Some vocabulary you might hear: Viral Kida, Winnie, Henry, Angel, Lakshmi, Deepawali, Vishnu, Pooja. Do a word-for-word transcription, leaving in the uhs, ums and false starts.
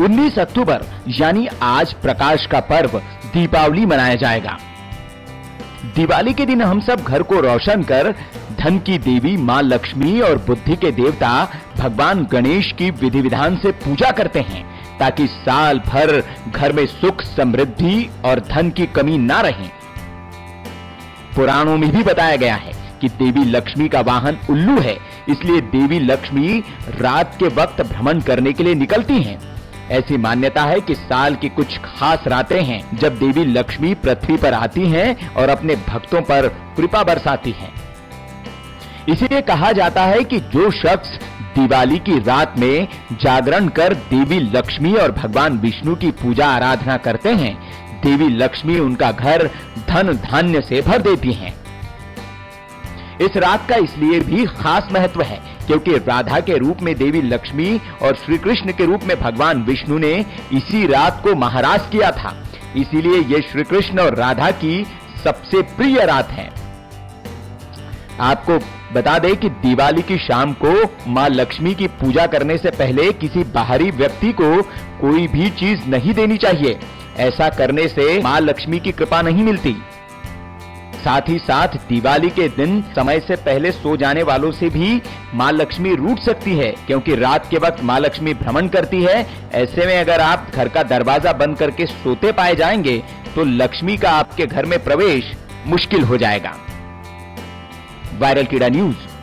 उन्नीस अक्टूबर यानी आज प्रकाश का पर्व दीपावली मनाया जाएगा। दिवाली के दिन हम सब घर को रोशन कर धन की देवी मां लक्ष्मी और बुद्धि के देवता भगवान गणेश की विधि विधान से पूजा करते हैं ताकि साल भर घर में सुख समृद्धि और धन की कमी ना रहे। पुराणों में भी बताया गया है कि देवी लक्ष्मी का वाहन उल्लू है, इसलिए देवी लक्ष्मी रात के वक्त भ्रमण करने के लिए निकलती हैं। ऐसी मान्यता है कि साल की कुछ खास रातें हैं जब देवी लक्ष्मी पृथ्वी पर आती हैं और अपने भक्तों पर कृपा बरसाती हैं। इसीलिए कहा जाता है कि जो शख्स दिवाली की रात में जागरण कर देवी लक्ष्मी और भगवान विष्णु की पूजा आराधना करते हैं, देवी लक्ष्मी उनका घर धन धान्य से भर देती हैं। इस रात का इसलिए भी खास महत्व है क्योंकि राधा के रूप में देवी लक्ष्मी और श्री कृष्ण के रूप में भगवान विष्णु ने इसी रात को महाराज किया था, इसीलिए यह श्री कृष्ण और राधा की सबसे प्रिय रात है। आपको बता दें कि दिवाली की शाम को मां लक्ष्मी की पूजा करने से पहले किसी बाहरी व्यक्ति को कोई भी चीज नहीं देनी चाहिए। ऐसा करने से मां लक्ष्मी की कृपा नहीं मिलती। साथ ही साथ दिवाली के दिन समय से पहले सो जाने वालों से भी मां लक्ष्मी रूठ सकती है क्योंकि रात के वक्त मां लक्ष्मी भ्रमण करती है। ऐसे में अगर आप घर का दरवाजा बंद करके सोते पाए जाएंगे तो लक्ष्मी का आपके घर में प्रवेश मुश्किल हो जाएगा। वायरल कीड़ा न्यूज।